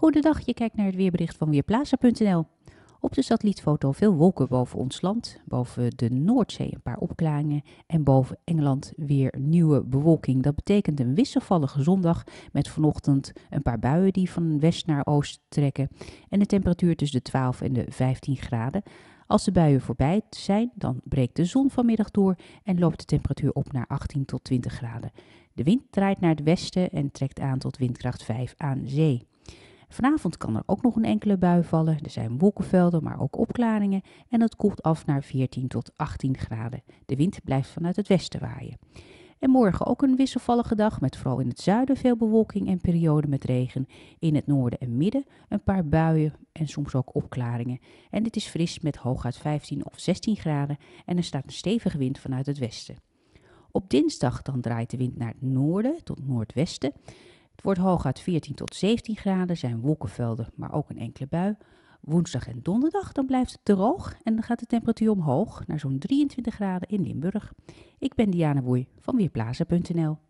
Goedendag, je kijkt naar het weerbericht van Weerplaza.nl. Op de satellietfoto veel wolken boven ons land, boven de Noordzee een paar opklaringen en boven Engeland weer nieuwe bewolking. Dat betekent een wisselvallige zondag met vanochtend een paar buien die van west naar oost trekken en de temperatuur tussen de 12 en de 15 graden. Als de buien voorbij zijn, dan breekt de zon vanmiddag door en loopt de temperatuur op naar 18 tot 20 graden. De wind draait naar het westen en trekt aan tot windkracht 5 aan zee. Vanavond kan er ook nog een enkele bui vallen. Er zijn wolkenvelden, maar ook opklaringen. En het koelt af naar 14 tot 18 graden. De wind blijft vanuit het westen waaien. En morgen ook een wisselvallige dag met vooral in het zuiden veel bewolking en perioden met regen. In het noorden en midden een paar buien en soms ook opklaringen. En het is fris met hooguit 15 of 16 graden en er staat een stevige wind vanuit het westen. Op dinsdag dan draait de wind naar het noorden tot noordwesten. Het wordt hooguit 14 tot 17 graden, zijn wolkenvelden, maar ook een enkele bui. Woensdag en donderdag dan blijft het droog en dan gaat de temperatuur omhoog naar zo'n 23 graden in Limburg. Ik ben Diana Booij van Weerplaza.nl.